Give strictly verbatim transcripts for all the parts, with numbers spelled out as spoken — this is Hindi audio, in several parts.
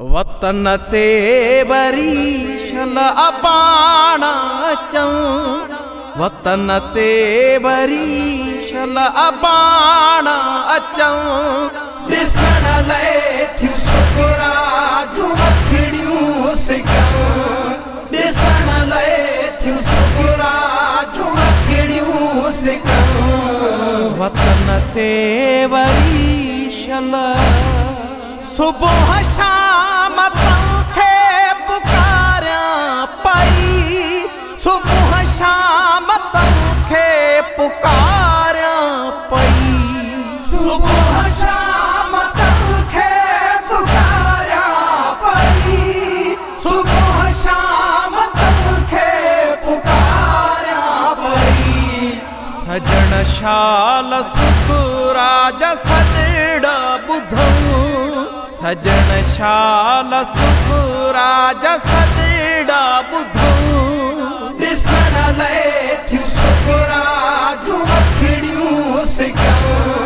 वतन ते वरी छल अबाणा अचूं, वतन ते वरी छल अबाणा अचूं। ॾिसण लाइ थियूं सुखराजूं अखिड़ियूं सिकूं, ॾिसण लाइ थियूं सुखराजूं अखिड़ियूं सिकूं। वतन ते वरी छल सुबुह शाम तोखे पुकारियां पई, सुबुह शाम तोखे पुकारियां पई, सुबुह शाम तोखे पुकारियां पई, सुबुह शाम तोखे पुकारियां पई। सजण शाल सुखराज सॾड़ा ॿुधूं, सजण शाल सुखराज सॾड़ा ॿुधूं। ॾिसण लाइ थियूं सुखराजूं अखिड़ियूं सिकूं,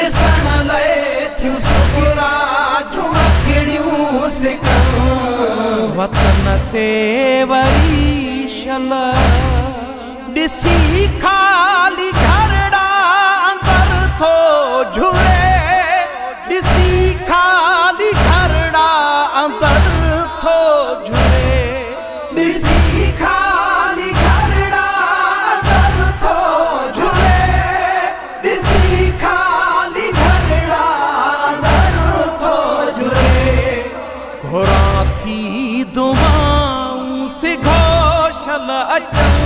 ॾिसण लाइ थियूं सुखराजूं अखिड़ियूं सिकूं। वतन ते वरी छल ॾिसी खाली घरड़ा अंदर थो झुरे, ॾिसी खाली घरड़ा अंदर थो झुरे, ॾिसी खाली घरड़ा अंदर थो झुरे, ॾिसी खाली घरड़ा अंदर थो झुरे। घोड़ा थी दुआऊं से घोषल अचूं,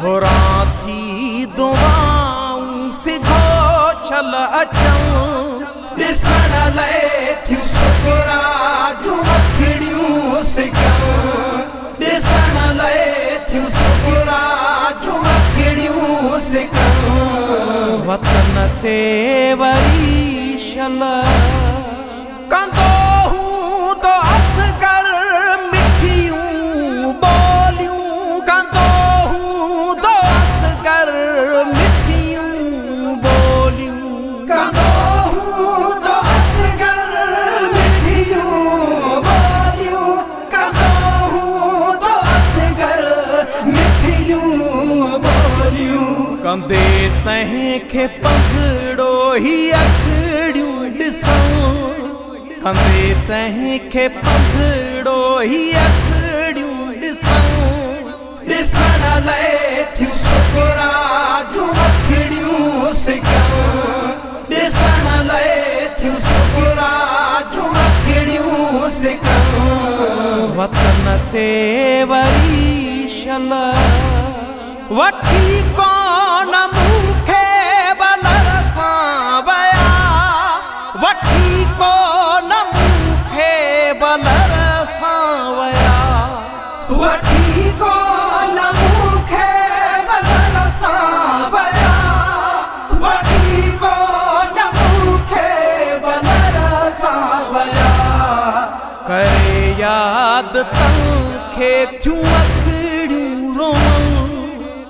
घोड़ा थी दुआऊं से घोषल अचूं। ॾिसण लाइ थियूं सुखराजूं अखिड़ियूं सिकूं, ॾिसण लाइ थियूं सुखराजूं अखिड़ियूं सिकूं। वतन ते वरी छल कंदो हूंदो असगर मिठियूं ॿोलियूं, कंदो हूंदो असगर मिठियूं ॿोलियूं। कंदे तंहिंखे पंघड़ो ही अखड़ियूं ॾिसूं, कंदे तंहिंखे पंघड़ो ही अखड़ियूं ॾिसूं। ॾिसण लाइ थियूं सुखराजूं अखिड़ियूं सिकूं, ॾिसण लाइ थियूं सुखराजूं अखिड़ियूं सिकूं। वतन ते वरी छल वठी कौन मूंखे बलर सां विया, वठी कौन मूंखे बलर सां विया, वठी कौन मूंखे बलर सां विया, वठी कौन मूंखे बलर सां विया। करे यादि तोखे थियूं अखिड़ियूं रोऊं,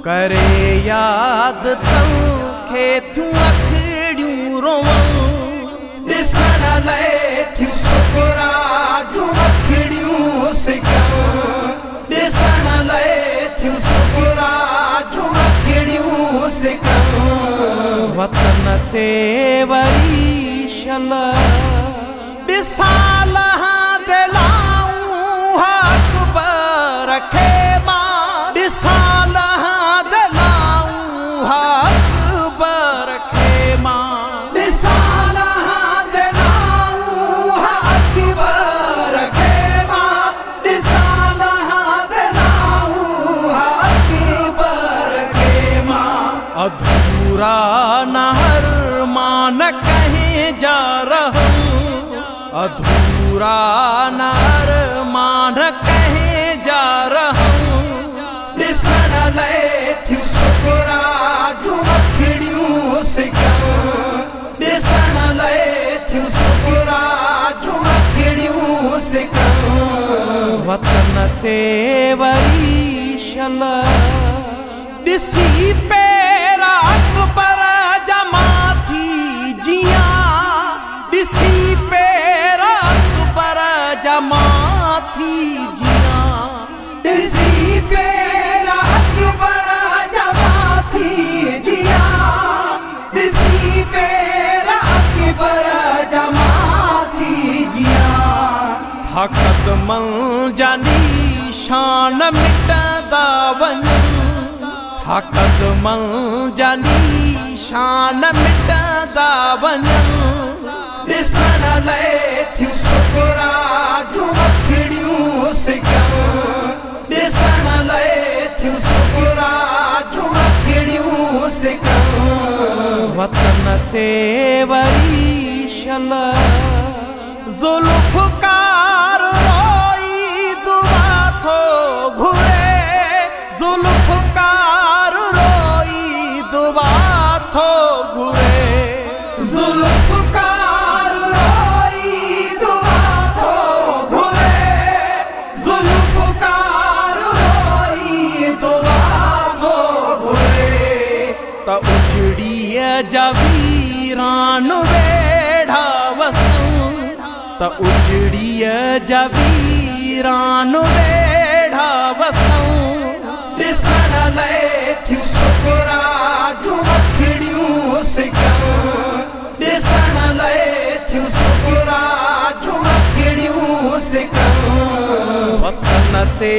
करे यादि तोखे थियूं अखिड़ियूं रोऊं। ॾिसण लाइ थियूं सुखराजूं अखिड़ियूं सिकूं, ॾिसण लाइ थियूं सुखराजूं अखिड़ियूं सिकूं। वतन ते वरी छल ॾिसां लहंदे लाऊं हा अकबर खे मां, ॾिसां अधूरा न हर मान कहें जा रहूं, अधूरा न हर मान कहें जा रहूं। ॾिसण लाइ थियूं सुखराजूं अखिड़ियूं सिकूं, ॾिसण लाइ थियूं सुखराजूं अखिड़ियूं सिकूं। वतन ते वरी छल ॾिसी पे अकबर जमा थी जिया, ॾिसी पेर अकबर हक़ मंजानी शान मिटदा वञे, हक़ मंजानी शान मिटदा वञे। ॾिसण लाइ थियूं सुकरा जूं अखिड़ियूं सिकनि, ॾिसण लाइ थियूं सुकरा जूं अखिड़ियूं सिकनि। वतन ते वरी छल ज़ुल्फ़कार रोई दुआ थो घुरे, ज़ुल्फ़कार रोई दुआ थो घुरे, ज़ुल्फ़कार रोई दुआ थो घुरे, ज़ुल्फ़कार रोई दुआ थो घुरे। त उजड़ीअ जा वीरान वेढ़ा वसूं, त उजड़ीअ जा वीरान वेढ़ा वसूं। ॾिसण लाइ थियूं सुकरा जूं अखिड़ियूं सिकनि, ॾिसण लाइ थियूं सुकरा जूं अखिड़ियूं सिकनि। वतन ते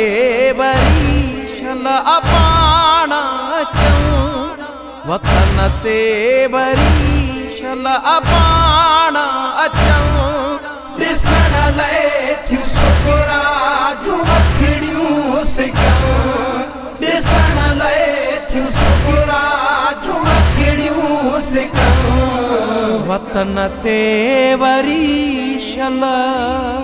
वरी छल अपाण अचूं, वतन ते वरी छल अपाण अचूं। ॾिसण लाइ थियूं सुकरा जूं अखिड़ियूं सिकनि, ॾिसण लाइ थियूं सुकरा जूं अखिड़ियूं सिकनि। वतन ते वरी छल